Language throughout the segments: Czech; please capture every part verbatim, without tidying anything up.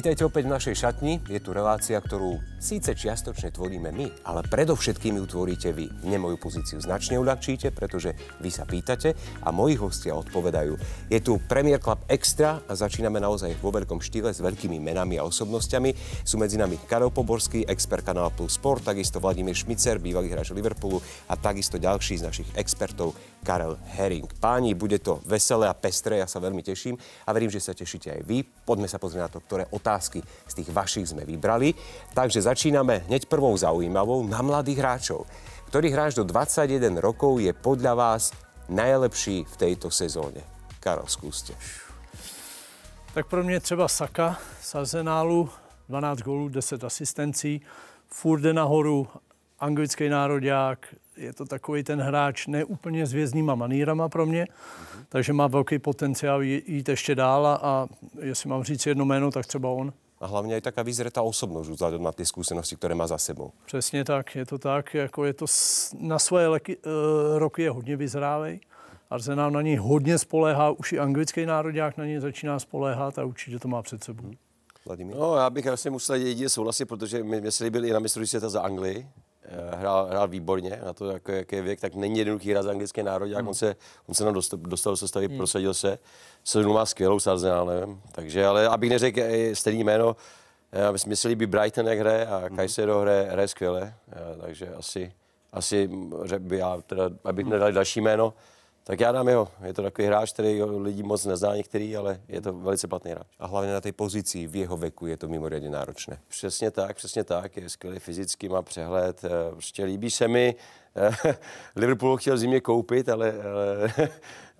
Vítajte opäť v našej šatni. Je tu relácia, ktorú síce čiastočne tvoríme my, ale predovšetkým ju tvoríte vy. Mne moju pozíciu značne uľahčíte, pretože vy sa pýtate a moji hostia odpovedajú. Je tu Premier Club Extra a začíname naozaj vo veľkom štýle s veľkými menami a osobnostiami. Sú medzi nami Karel Poborský, expert CANAL+ Sport, takisto Vladimír Šmicer, bývalý hráč Liverpoolu a takisto ďalší z našich expertov Karel Häring. Páni, bude to veselé a pestré, ja sa veľmi teším a verím, že sa tešíte aj vy. Poďme sa pozrieť na to, ktoré otázky z tých vašich sme vybrali. Takže začíname hneď prvou zaujímavou na mladých hráčov. Ktorý hráč do dvadsaťjeden rokov je podľa vás najlepší v tejto sezóne? Karel, skúste. Tak pro mě třeba Saka z Arsenálu, dvanáct gólů, deset asistencí, furt jde nahoru, anglický nároďák, je to takový ten hráč ne úplně s hvězdnýma manírama pro mě, mm-hmm. takže má velký potenciál jít ještě dál a jestli mám říct jedno jméno, tak třeba on. A hlavně je taká vyzretá osobnost, vzhledem na ty zkušenosti, které má za sebou. Přesně tak, je to tak, jako je to na svoje leky, e, roky je hodně vyzrálej. Arsenal na něj hodně spoléhá, už i anglický nároďák na něj začíná spoléhat a určitě to má před sebou. Vladimír? No, já bych vlastně musel jedině souhlasit, protože mě se líbil i na mistrovství světa za Anglii. Hrál, hrál výborně, na to, jako, jak je věk, tak není jednoduchý hráč za anglické nároďák. Mm. On, se, on se nám dostal, dostal do sestavy, mm. prosadil se. Sednul má skvělou s Arsenálem, takže, ale abych neřekl stejné jméno, mysleli by Brighton, jak hraje, a Caicedo hraje, hraje skvěle, takže asi, asi by já, teda, abych nedal další jméno, tak já dám jeho. Je to takový hráč, který lidi moc nezná některý, ale je to velice platný hráč. A hlavně na té pozici v jeho věku je to mimořádně náročné. Přesně tak, přesně tak. Je skvělý fyzicky, má přehled. Prostě líbí se mi. Liverpool chtěl zimě koupit, ale, ale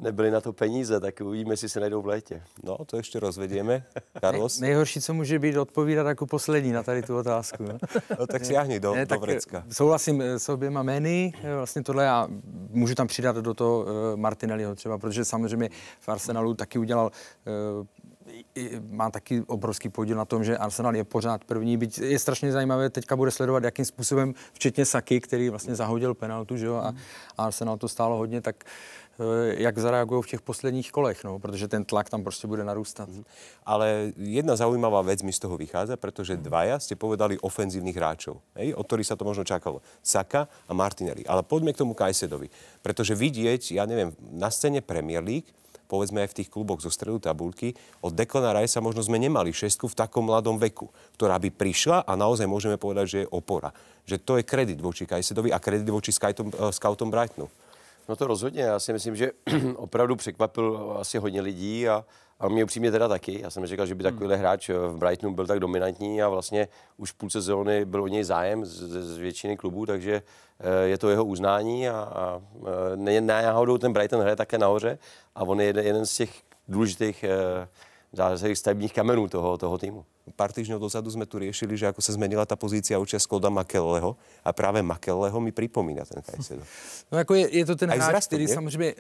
nebyly na to peníze, tak uvidíme, jestli se najdou v létě. No, to ještě rozvedíme. Carlos? Ne, nejhorší, co může být, odpovídat jako poslední na tady tu otázku. No, no tak sáhni do, ne, do vrecka. Souhlasím s oběma jmény. Vlastně tohle já můžu tam přidat do toho Martinelliho třeba, protože samozřejmě v Arsenalu taky udělal... Má taky obrovský podíl na tom, že Arsenal je pořád první. Byť je strašně zajímavé, teďka bude sledovat, jakým způsobem, včetně Saky, který vlastně zahodil penaltu, že jo, a Arsenal to stálo hodně, tak jak zareagují v těch posledních kolech, no, protože ten tlak tam prostě bude narůstat. Ale jedna zaujímavá vec mi z toho vychádza, protože dvaja ste povedali ofenzívnych hráčov, hej, od ktorých sa to možno čakalo. Saka a Martinelli. Ale poďme k tomu Caicedovi, pretože vidieť, ja neviem, na scéne Premier League, povedzme aj v tých kluboch zo stredu tabulky, od Declana Rice sa možno sme nemali šestku v takom mladom veku, ktorá by prišla a naozaj môžeme povedať, že je opora. Že to je kredit voči Caicedovi a kredit voči scoutom Brightonu. No to rozhodně. Já si myslím, že opravdu překvapil asi hodně lidí a, a mě upřímně teda taky. Já jsem říkal, že by takovýhle hráč v Brightonu byl tak dominantní a vlastně už v půlce sezóny byl o něj zájem z, z většiny klubů, takže je to jeho uznání a, a ne, náhodou ten Brighton hraje také nahoře a on je jeden z těch důležitých zásadních stavebních kamenů toho, toho týmu. Pár týždňov dozadu sme tu riešili, že ako sa zmenila tá pozícia u Českoda Makelleho a práve Makelleho mi pripomína ten Caicedo. No jako je, je to ten hráč, zrastu, který je? Samozřejmě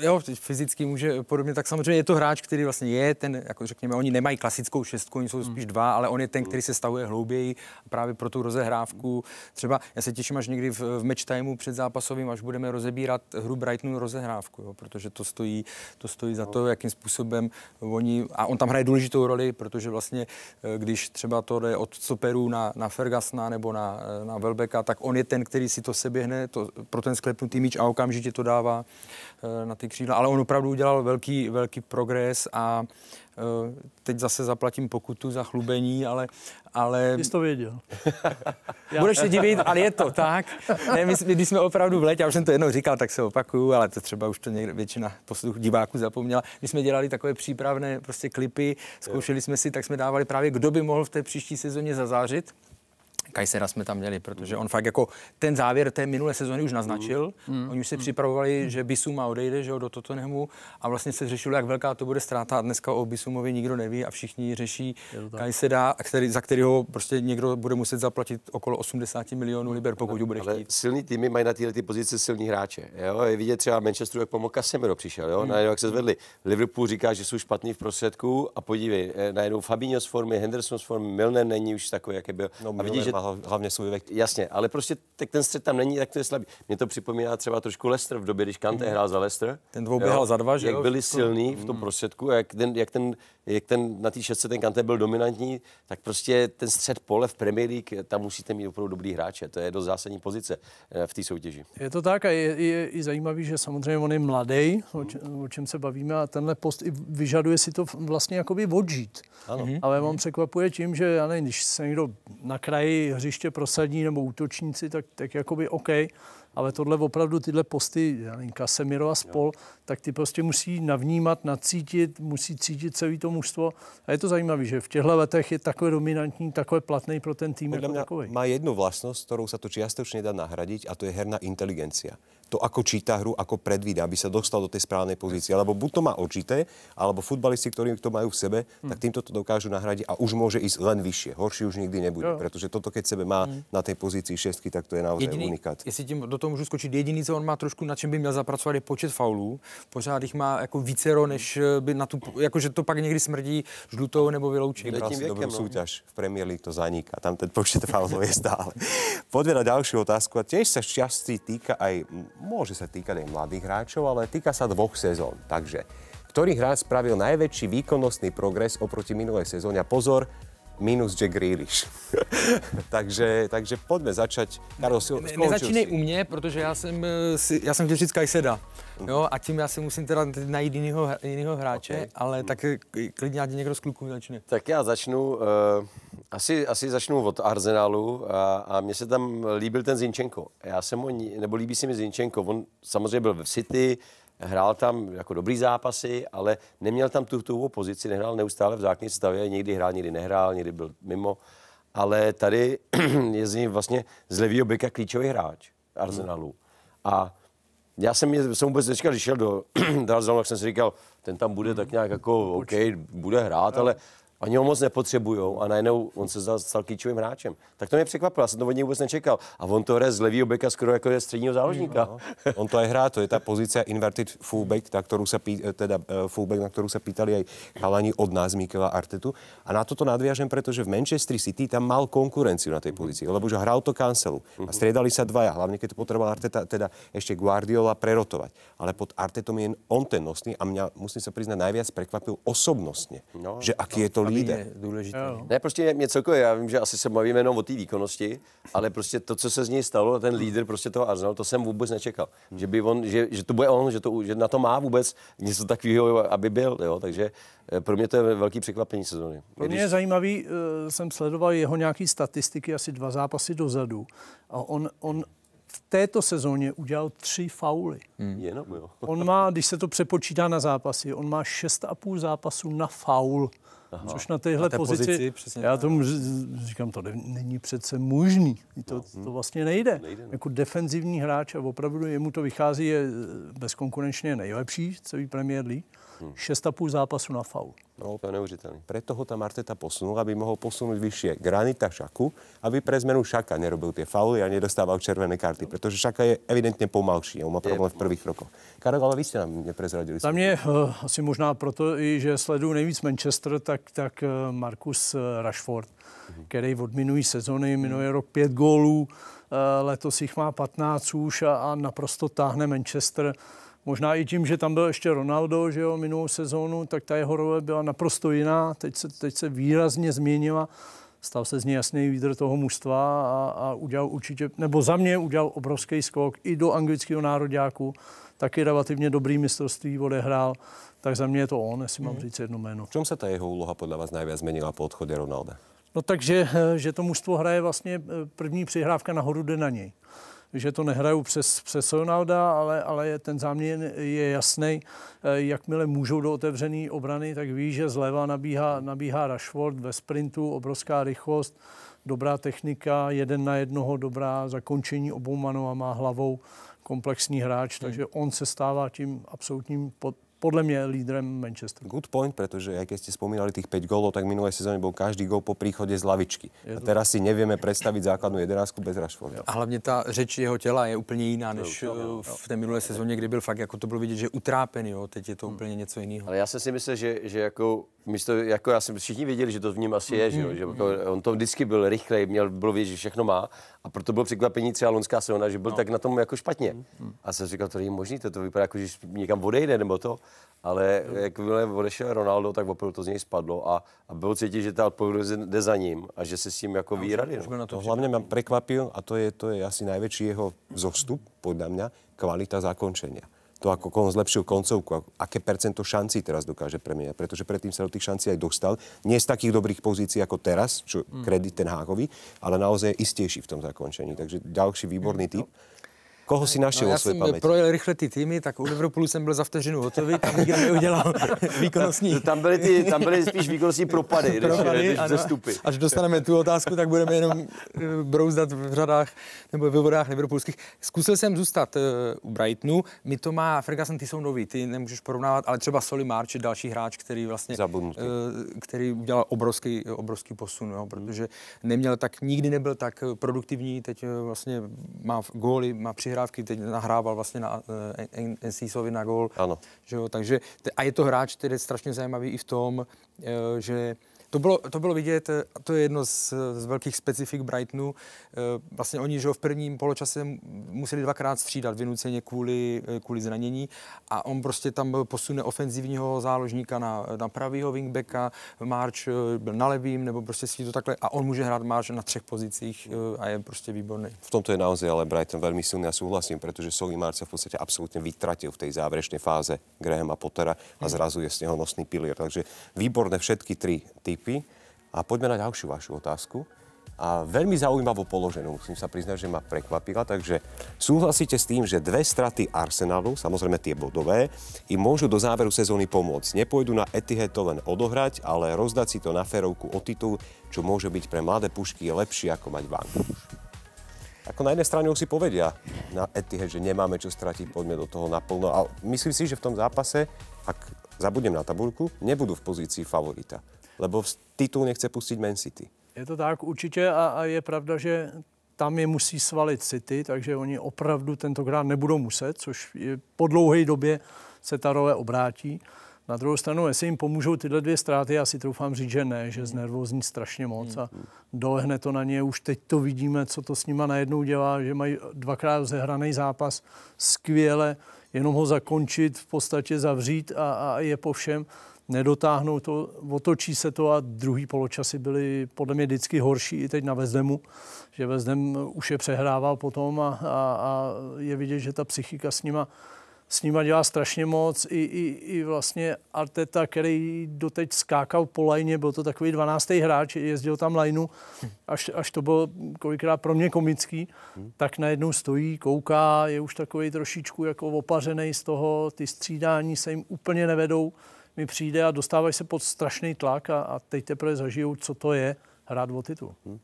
jo, fyzicky může podobně, tak samozřejmě je to hráč, který vlastně je ten, jako řekněme, oni nemají klasickou šestku, oni jsou spíš dva, ale on je ten, který se stavuje hlouběji právě pro tu rozehrávku. Třeba já se těším, až někdy v, v match timeu před zápasovým, až budeme rozebírat hru Brightonu rozehrávku, jo, protože to stojí, to stojí za to, jakým způsobem oni, a on tam hraje důležitou roli, protože vlastně, když třeba to jde od stoperů na, na Fergusona nebo na, na Welbecka, tak on je ten, který si to seběhne to, pro ten sklepnutý míč a okamžitě to dává na ty křídla, ale on opravdu udělal velký, velký progres a uh, teď zase zaplatím pokutu za chlubení, ale... ale... Jsi to věděl. Budeš se divit, ale je to tak. Ne, my, když jsme opravdu v létě, já už jsem to jednou říkal, tak se opakuju, ale to třeba už to někde většina posluchů diváků zapomněla. Když jsme dělali takové přípravné prostě klipy, zkoušeli jsme si, tak jsme dávali právě, kdo by mohl v té příští sezóně zazářit. Cajsera jsme tam měli, protože on fakt jako ten závěr té minulé sezóny už naznačil. Mm. Oni už se mm. připravovali, mm. že Bissouma odejde, že jo, do Tottenhamu a vlastně se řešilo, jak velká to bude ztráta. A dneska o Bissoumovi nikdo neví a všichni řeší Cajsera, který, za kterého prostě někdo bude muset zaplatit okolo osmdesát milionů liber, pokud ho bude chtít. Ale silný týmy mají na tyhle ty pozice silní hráče. Jo? Je vidět třeba Manchesteru, jak pomohl Casemiro přišel, jo? Mm. Najednou jak se zvedli. Liverpool říká, že jsou špatný v prostředku a podívej, najednou Fabinho z formy, Henderson z formy, Milner není už takový, jaký byl. No, a vidíš, hlavně svůj věk. Jasně, ale prostě tak ten střed tam není, tak to je slabý. Mně to připomíná třeba trošku Leicester v době, když Kanté mm. hrál za Leicester. Ten dvou běhal za dva, že jak byli silní v tom prostředku, jak ten, jak ten, jak ten na té šestce ten Kanté byl dominantní, tak prostě ten střed pole v Premier League, tam musíte mít opravdu dobrý hráče. To je dost zásadní pozice v té soutěži. Je to tak a je, je i zajímavý, že samozřejmě on je mladý, o, č, o čem se bavíme, a tenhle post i vyžaduje si to vlastně jakoby odžít. Ano. Ale on překvapuje tím, že já nevím, když se někdo na kraji hřiště prosadí nebo útočníci, tak, tak jakoby OK, ale tohle opravdu tyhle posty, já nevím, Casemiro a spol, jo. tak ty prostě musí navnímat, nacítit, musí cítit celý to mužstvo. A je to zajímavé, že v těchto letech je takhle dominantní, takhle platný pro ten tým. Jako takový. Má jednu vlastnost, kterou se to čiastočne dá nahradiť, a to je herná inteligencia. To, ako číta hru, ako predvídá, aby sa dostal do tej správnej pozície. Alebo buď to má očité, alebo futbalisti, ktorí to majú v sebe, hmm. tak týmto to dokážu nahradiť a už môže ísť len vyššie. Horší už nikdy nebude, jo. Pretože toto, keď sebe má hmm. na tej pozícii šestky, tak to je naozaj jediný, unikát. Jestli tím do toho můžu skočit, jediný, co on má trošku, na čem by měl zapracovat, je počet faulů. Pořád jich má jako vícero, než by na tu, jakože to pak někdy smrdí žlutou nebo vyloučením. Dobrou súťaž v Premier League to zaniká. Tam ten počet faulů je stále. Poďme na ďalšiu otázku, a tiež sa šťastí týka aj, môže sa týkať aj mladých hráčov, ale týka sa dvoch sezón. Takže, ktorý hráč spravil najväčší výkonnostný progres oproti minulej sezóne? A pozor, minus Jack Grealish. takže, takže poďme začať. Karol, ne, nezačínej u mne, protože já jsem, já jsem chtěl říct Caiceda. Jo, a tím já si musím teda najít jinýho, jinýho hráče, okay. ale tak klidně ať někdo z kluků začne. Tak já začnu, uh, asi, asi začnu od Arsenalu a, a mně se tam líbil ten Zinchenko. Já jsem ho, nebo líbí si mi Zinchenko, on samozřejmě byl v City, hrál tam jako dobrý zápasy, ale neměl tam tu tuhou pozici, nehrál neustále v základní stavě, někdy hrál, někdy nehrál, někdy byl mimo, ale tady je z něj vlastně z levýho beka klíčový hráč Arsenalu. A já jsem, mě, jsem vůbec nečekal, když šel do Arsenalu, tak jsem si říkal, ten tam bude tak nějak jako OK, bude hrát, ale oni ho moc nepotřebujou a najednou on se stal klíčovým hráčem. Tak to mě překvapilo, já jsem to od něj vůbec nečekal. A on to hraje z levýho beka skoro jako je středního záložníka. No, no. On to aj hrá, to je ta pozice inverted fullback, na kterou se pí, teda fullback, na kterou se pýtali aj chalani od nás Mikela Artetu. A na toto nadviažem, protože v Manchester City tam mal konkurenciu na tej pozícii, lebo že hral to Cancelu. A striedali sa dvaja, hlavne keď to potreboval Arteta, teda ešte Guardiola prerotovať. Ale pod Artetom je on ten nosný a mňa, musím sa priznať, najviac překvapil osobnostně, no, že aký no. je to líder. Důležitý. Ne, prostě mě celkově, já vím, že asi se bavíme jenom o té výkonnosti, ale prostě to, co se z něj stalo, ten líder prostě toho Arsenalu, to jsem vůbec nečekal. Hmm. Že by on, že, že to bude on, že, to, že na to má vůbec něco takového, aby byl, jo, takže pro mě to je velký překvapení sezóny. Pro mě je zajímavý, jsem sledoval jeho nějaký statistiky, asi dva zápasy dozadu a on, on v této sezóně udělal tři fauly. Hmm. Jenom, jo. On má, když se to přepočítá na zápasy, on má šest a půl zápasů na faul. Aha. Což na téhle té pozici, pozici přesně, já tomu říkám, to není přece možný, to, to vlastně nejde. nejde no. Jako defenzivní hráč a opravdu jemu to vychází, je bezkonkurenčně nejlepší celý Premier League, hmm. šest a půl zápasu na faul. No, to je neuvěřitelné. Preto ho tam Arteta posunul, aby mohl posunout vyššie Granita Xhaku, aby pre zmenu Xhaka nerobil tie fauly a nedostával červené karty, protože Xhaka je evidentně pomalší, on má problém v prvých rokoch. Karel, ale vy jste nám neprezradili. Tam je uh, asi možná proto, i že sleduju nejvíc Manchester, tak, tak uh, Marcus Rashford, mhm. který od minulý sezony, minulý rok pět gólů, uh, letos jich má patnáct už a, a naprosto táhne Manchester. Možná i tím, že tam byl ještě Ronaldo, že jo, minulou sezónu, tak ta jeho role byla naprosto jiná. Teď se, teď se výrazně změnila. Stal se z něj jasný lídr toho mužstva a, a udělal určitě, nebo za mě udělal obrovský skok i do anglického nároďáku. Taky relativně dobrý mistrovství odehrál. Tak za mě je to on, jestli mám říct jedno jméno. V čem se ta jeho úloha podle vás nejvíc změnila po odchodě Ronalda? No takže, že to mužstvo hraje vlastně první přihrávka nahoru jde na něj. Že to nehrajou přes, přes Ronalda, ale, ale ten záměr je jasný. Jakmile můžou do otevřené obrany, tak ví, že zleva nabíhá, nabíhá Rashford ve sprintu, obrovská rychlost, dobrá technika, jeden na jednoho, dobrá zakončení obou a má hlavou komplexní hráč, takže hmm. on se stává tím absolutním pod podle mě lídrem Manchesteru. Good point, pretože aj keď ste spomínali tých päť gólov, tak minulé sezóne bol každý gól po príchode z lavičky. A teraz si nevieme predstaviť základnú jedenáctku bez Rashforda. A hlavně ta řeč jeho těla je úplně jiná než v té minulé sezóně, kdy byl fakt, jako to bylo vidět, že utrápen, jo, teď je to úplně něco jiného. Ale já jsem si myslel, že, že jako místo, jako já jsem všichni věděli, že to v něm asi je, mm-hmm. že, jo, že mm-hmm. on to vždycky byl rychlej, měl, bylo vědět, že všechno má a proto bylo překvapení třeba loňská sezóna, že byl no. tak na tom jako špatně. Mm-hmm. A jsem říkal, to je možný, to, to vypadá jako, že někam odejde nebo to, ale mm-hmm. jakmile odešel Ronaldo, tak opravdu to z něj spadlo a, a bylo cítit, že ta odpovědnost jde za ním a že se s tím jako výrady. No. To hlavně mě překvapil a to je, to je asi největší jeho zostup, podle mě, kvalita zakončení. To, ako on zlepšil koncovku, aké percento šancí teraz dokáže premieňať, pretože predtým sa do tých šancí aj dostal. Nie z takých dobrých pozícií ako teraz, čo kredit ten Hákovi, ale naozaj je istejší v tom zakončení. Takže ďalší výborný typ. Koho si našel no, o své paměti? Projel rychle ty týmy, tak u Liverpoolu jsem byl za vteřinu hotový, tam nikdo neudělal výkonnostní. Tam byly, ty, tam byly spíš výkonnostní propady, než, propady, než zastupy. Až dostaneme tu otázku, tak budeme jenom brouzdat v řadách nebo ve vodách liverpoolských. Zkusil jsem zůstat uh, u Brightonu, my to má, Ferguson, ty jsou nový, ty nemůžeš porovnávat, ale třeba Solly March je další hráč, který vlastně, uh, který udělal obrovský, obrovský posun, jo, protože neměl tak, nikdy nebyl tak produktivní, teď uh, vlastně má góly, má při teď nahrával vlastně na Encisovi na gól. Ano. Že jo, takže, a je to hráč, který je strašně zajímavý i v tom, že to bylo, to bylo vidět, to je jedno z, z velkých specifik Brightonu, vlastně oni že jo, v prvním poločase museli dvakrát střídat vynuceně kvůli, kvůli zranění a on prostě tam posune ofenzivního záložníka na, na pravýho wingbacka, March byl na levým, nebo prostě si to takhle a on může hrát March na třech pozicích a je prostě výborný. V tomto je naozaj ale Brighton velmi silný a souhlasím, protože Solly March se v podstatě absolutně vytratil v té závěrečné fáze Grahama Pottera a zrazu je z něho nosný pilier, takže výborné všetky tři typy. A poďme na ďalšiu vašu otázku. A veľmi zaujímavo položenú, musím sa priznať, že ma prekvapila. Takže súhlasíte s tým, že dve straty Arsenalu, samozrejme tie bodové, im môžu do záveru sezóny pomôcť. Nepôjdu na Etihad to len odohrať, ale rozdať si to na ferovku o titul, čo môže byť pre mladé pušky lepšie ako mať vankuš. Ako na jednej strane už si povedia na Etihad, že nemáme čo stratiť, poďme do toho naplno. A myslím si, že v tom zápase, ak zabudnem na tabuľku, nebudú v pozícii favorita. Lebo titul nechce pustit Man City. Je to tak určitě a, a je pravda, že tam je musí svalit City, takže oni opravdu tentokrát nebudou muset, což je, po dlouhé době se ta role obrátí. Na druhou stranu, jestli jim pomůžou tyhle dvě ztráty, já si troufám říct, že ne, že znervózní strašně moc a dolehne to na ně. Už teď to vidíme, co to s nima najednou dělá, že mají dvakrát zehraný zápas skvěle, jenom ho zakončit, v podstatě zavřít a, a je po všem. Nedotáhnou to, otočí se to a druhý poločasy byly podle mě vždycky horší i teď na West Hamu, že West Ham už je přehrával potom a, a, a je vidět, že ta psychika s nima, s nima dělá strašně moc. I, i, i vlastně Arteta, který doteď skákal po lajně, byl to takový dvanáctý hráč, jezdil tam lajnu, až, až to bylo kolikrát pro mě komický, tak najednou stojí, kouká, je už takový trošičku jako opařenej z toho, ty střídání se jim úplně nevedou. Mi přijde a dostávají se pod strašný tlak a, a teď teprve zažijou, co to je hrát o titul. Hmm.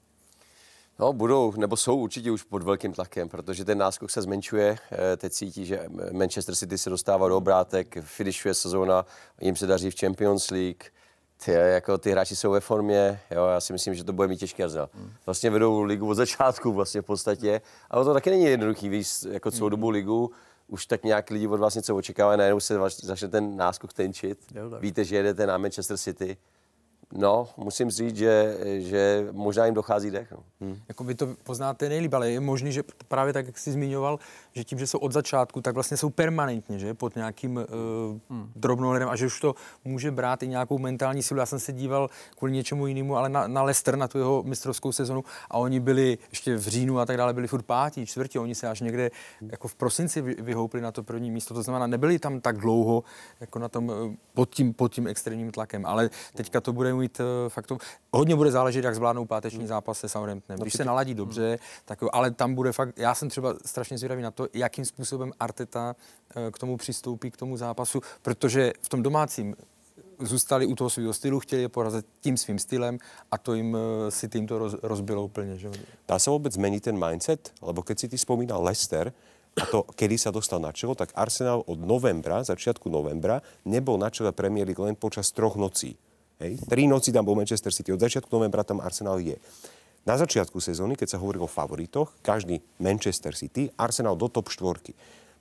No, budou, nebo jsou určitě už pod velkým tlakem, protože ten náskok se zmenšuje. Teď cítí, že Manchester City se dostává do obrátek, finišuje sezóna, jim se daří v Champions League. Ty, jako, ty hráči jsou ve formě, jo, já si myslím, že to bude mít těžký Arsenal. Vlastně vedou ligu od začátku vlastně v podstatě, ale to taky není jednoduchý, víc jako celou dobu ligu. Už tak nějak lidi od vás něco očekávají, najednou se začne ten náskok tenčit. Víte, že jedete na Manchester City. No, musím říct, že, že možná jim dochází dech. No. Hmm. Jako vy to poznáte nejlíp, ale je možný, že právě tak, jak jsi zmiňoval, že tím, že jsou od začátku, tak vlastně jsou permanentně, že pod nějakým uh, hmm. drobnohledem a že už to může brát i nějakou mentální sílu. Já jsem se díval kvůli něčemu jinému, ale na, na Leicester, na tu jeho mistrovskou sezonu a oni byli ještě v říjnu a tak dále, byli furt pátí, čtvrtí, oni se až někde jako v prosinci vyhoupli na to první místo. To znamená, nebyli tam tak dlouho jako na tom, pod, tím, pod tím extrémním tlakem, ale teďka to bude mít faktu. Hodně bude záležet, jak zvládnou páteční zápas se Southamptonem. Když se naladí dobře, tak, ale tam bude fakt, já jsem třeba strašně zvědavý na to, jakým způsobem Arteta k tomu přistoupí, k tomu zápasu, protože v tom domácím zůstali u toho svého stylu, chtěli je porazit tím svým stylem a to jim si tím to roz, rozbilo úplně. Že? Dá se vůbec změnit ten mindset? Lebo keď si ty vzpomínal Leicester, a to, kedy sa dostal na čelo, tak Arsenal od novembra, začiatku novembra, nebol na čele Premier League len počas troch nocí. Hej. Tri noci tam bol Manchester City, od začiatku novembra tam Arsenal je. Na začiatku sezóny, keď sa hovorilo o favoritoch, každý Manchester City, Arsenal do top štvorky.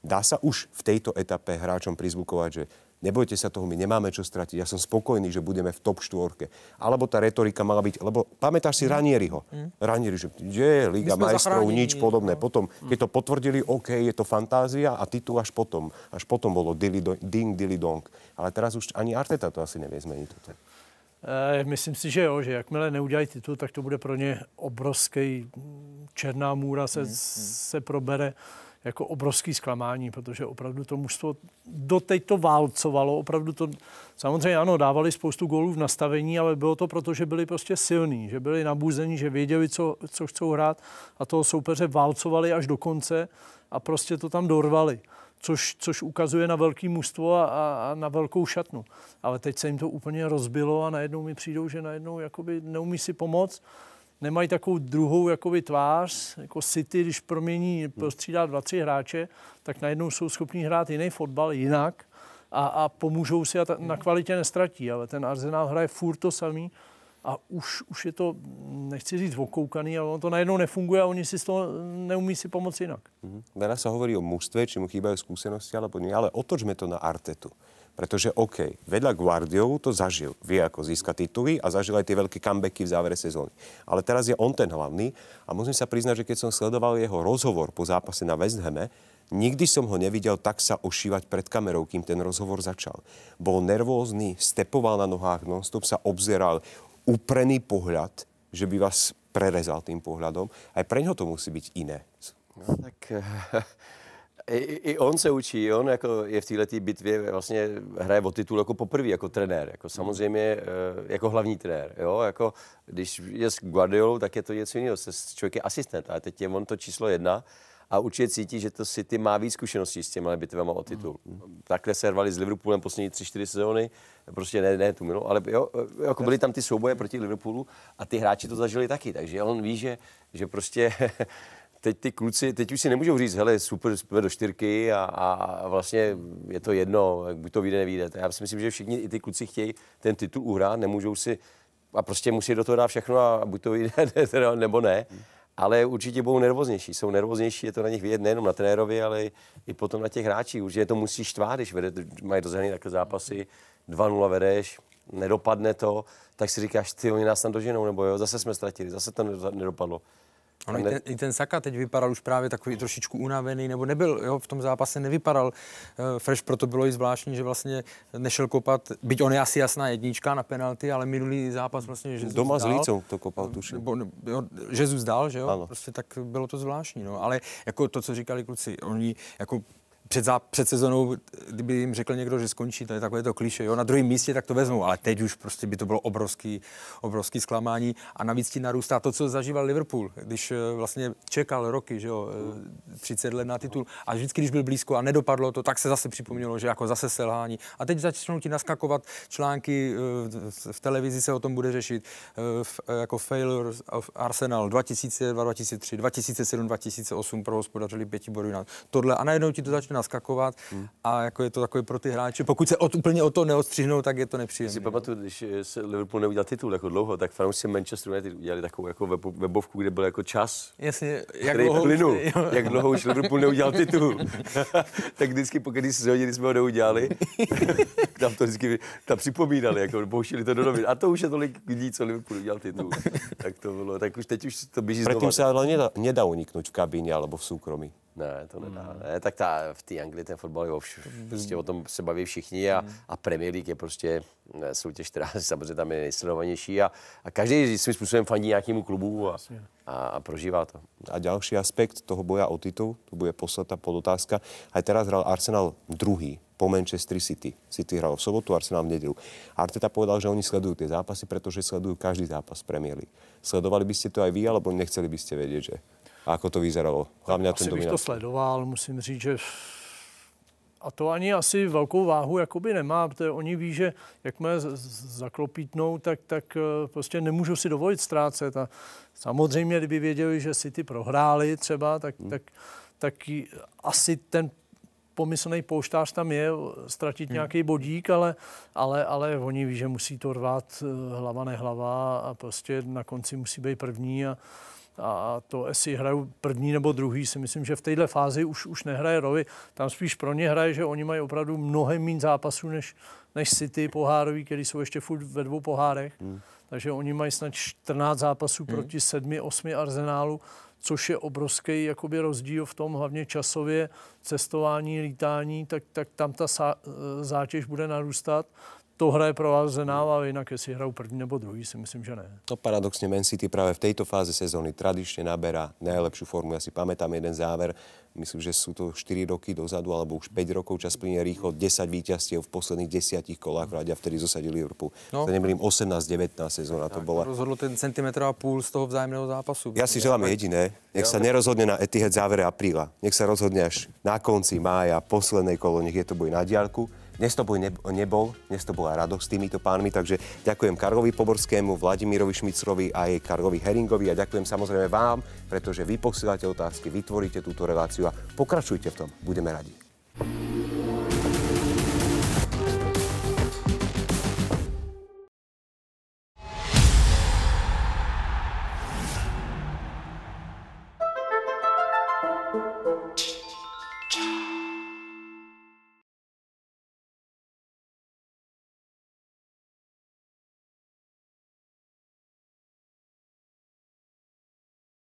Dá sa už v tejto etape hráčom prizvukovať, že nebojte sa toho, my nemáme čo stratiť, ja som spokojný, že budeme v top štvorke. Alebo tá retorika mala byť, lebo pamätáš si Ranieriho? Mm. Ranieri, že je Liga majstrov, nič podobné. No. Potom, keď to potvrdili, OK, je to fantázia a titul až potom. Až potom bolo dili do, ding, dili dong. Ale teraz už ani Arteta to asi nevie zmeniť. Toto. E, myslím si, že jo, že jakmile neudělají titul, tak to bude pro ně obrovský, černá můra se, mm. se probere. Jako obrovský zklamání, protože opravdu to mužstvo doteď to válcovalo, opravdu to, samozřejmě ano, dávali spoustu gólů v nastavení, ale bylo to proto, že byli prostě silní, že byli nabuzení, že věděli, co, co chcou hrát a toho soupeře válcovali až do konce a prostě to tam dorvali, což, což ukazuje na velký mužstvo a, a, a na velkou šatnu. Ale teď se jim to úplně rozbilo a najednou mi přijdou, že najednou jakoby neumí si pomoct. Nemají takovou druhou jakoby tvář, jako City, když promění, prostřídá dva, tři hráče, tak najednou jsou schopní hrát jiný fotbal jinak a, a pomůžou si a ta, na kvalitě nestratí, ale ten Arsenal hraje furt to samý a už, už je to, nechci říct, okoukaný, ale on to najednou nefunguje a oni si z toho neumí si pomoct jinak. Veľa sa hovorí o mužstve, či mu chýbajú skúsenosti, alebo nie, ale otočme to na Artetu. Pretože OK, vedľa Guardiolu to zažil. Vie, ako získa tituly a zažil aj tie veľké comebacky v závere sezóny. Ale teraz je on ten hlavný a musím sa priznať, že keď som sledoval jeho rozhovor po zápase na West Hame, nikdy som ho nevidel tak sa ošívať pred kamerou, kým ten rozhovor začal. Bol nervózny, stepoval na nohách, non-stop sa obzeral, uprený pohľad, že by vás prerezal tým pohľadom. Aj pre ňo to musí byť iné. No, tak... I, I on se učí, on jako je v této bitvě, vlastně hraje o titul jako poprvé, jako trenér, jako samozřejmě jako hlavní trenér, jo, jako když je s Guardiolou, tak je to něco jiného, člověk je asistent, ale teď je on to číslo jedna a určitě cítí, že to City má víc zkušeností s těma bitvama o titul. Mm. Takhle se rvali s Liverpoolem poslední tři, čtyři sezóny, prostě ne, ne tu minulou, ale jo, jako byly tam ty souboje proti Liverpoolu a ty hráči to zažili taky, takže on ví, že, že prostě... Teď ty kluci, teď už si nemůžou říct, hele, super, do čtyřky a, a vlastně je to jedno, buď to vyjde, nevyjde. Já si myslím, že všichni i ty kluci chtějí ten titul uhrát, nemůžou si, a prostě musí do toho dát všechno a buď to vyjde, nebo ne. Ale určitě budou nervóznější, jsou nervóznější, je to na nich vidět nejenom na trenérovi, ale i potom na těch hráčích. Určitě to musí štvát, když vede, mají rozhrané takové zápasy, dva nula vedeš, nedopadne to, tak si říkáš, ty, oni nás tam doženou, nebo jo, zase jsme ztratili, zase to nedopadlo. Ano, i, ten, i ten Saka teď vypadal už právě takový trošičku unavený, nebo nebyl, jo, v tom zápase nevypadal e, fresh, proto bylo i zvláštní, že vlastně nešel kopat, byť on je asi jasná jednička na penalty, ale minulý zápas vlastně Jesus doma dal, s Lícou to kopal, tuším. Nebo, jo, Jesus dal, že jo, ano. Prostě tak bylo to zvláštní, no, ale jako to, co říkali kluci, oni jako... Před, zá, před sezonou, kdyby jim řekl někdo, že skončí, to je takové to klišé, jo, na druhém místě, tak to vezmou, ale teď už prostě by to bylo obrovský, obrovský zklamání a navíc ti narůstá to, co zažíval Liverpool, když vlastně čekal roky, že jo, třicet let na titul a vždycky, když byl blízko a nedopadlo to, tak se zase připomnělo, že jako zase selhání a teď začnou ti naskakovat články, v televizi se o tom bude řešit, jako failure of Arsenal dva tisíce dva, dva tisíce tři, dva tisíce sedm, dva tisíce osm prohospodařili pěti bodů na tohle a najednou ti to začne skakovat a jako je to takové pro ty hráče, pokud se od, úplně o to neodstřihnou, tak je to nepříjemné. Si pamatuju, když se Liverpool neudělal titul jako dlouho, tak fanoušci Manchester United udělali takovou jako webovku, kde byl jako čas, jasně, jak dlouho plynu, už, jak dlouho už Liverpool neudělal titul. Tak vždycky, pokud jsme ho neudělali, tam to vždycky tam připomínali, jako pouštěli to do novin. A to už je tolik lidí, co Liverpool udělal titul. Tak to bylo, tak už teď už to běží. Předtím se ale nedá, nedá uniknout v kabině alebo v soukromí. Ne, to nedá. Ne. Tak ta, v té Anglii ten fotbal je ovš, prostě o tom se baví všichni a, a Premier League je prostě ne, soutěž, která samozřejmě tam je nejsledovanější a, a každý svým způsobem fandí nějakému klubu a, a, a prožívá to. A další aspekt toho boja o titul, to bude posledná podotázka, a teraz hral Arsenal druhý po Manchester City. City hral v sobotu, Arsenal v nedeľu. Arteta povedal, že oni sledujú tie zápasy, pretože sledujú každý zápas Premier League. Sledovali by ste to aj vy, alebo nechceli by ste vedieť, že... A ako to vyzeralo? Asi bych to sledoval, musím říct, že... A to ani asi velkou váhu jakoby nemá, protože oni ví, že jakmile zaklopítnou, tak, tak prostě nemůžou si dovolit ztrácet. A samozřejmě, kdyby věděli, že City prohráli třeba, tak, hmm. tak, tak asi ten pomyslný polštář tam je, ztratit hmm. nějaký bodík, ale, ale, ale oni ví, že musí to rvát hlava nehlava a prostě na konci musí být první a a to, jestli hrajou první nebo druhý, si myslím, že v této fázi už, už nehraje roli. Tam spíš pro ně hraje, že oni mají opravdu mnohem méně zápasů než, než City pohárový, který jsou ještě furt ve dvou pohárech. Hmm. Takže oni mají snad čtrnáct zápasů hmm. proti sedmi osmi Arsenálu, což je obrovský jakoby rozdíl v tom hlavně časově, cestování, lítání, tak, tak tam ta zátěž bude narůstat. To hraje pro Arsenal, ale jinak jestli hrajou první nebo druhý, si myslím, že ne. To paradoxně Man City právě v této fáze sezóny tradičně naberá nejlepší formu. Já si pamätám jeden záver, myslím, že jsou to štyri roky dozadu, alebo už päť rokov, čas plynie rýchlo, desať víťazstiev v posledných desiatich kolách v rádi, a vtedy zosadili Liverpool. No. To nebyl osemnásť devätnásť sezóna, to bola. Rozhodlo ten centimetr a půl z toho vzájemného zápasu. Já si želám jediné, nech sa nerozhodne na Etihad závere apríla. Nech sa rozhodne až na konci mája, poslednej kolo, nech je to boj na diaľku. Dnes to boj nebol, dnes to bola radosť s týmito pánmi, takže ďakujem Karlovi Poborskému, Vladimírovi Šmicerovi a jej Karlovi Häringovi a ďakujem samozrejme vám, pretože vy posielate otázky, vytvoríte túto reláciu a pokračujte v tom, budeme radi.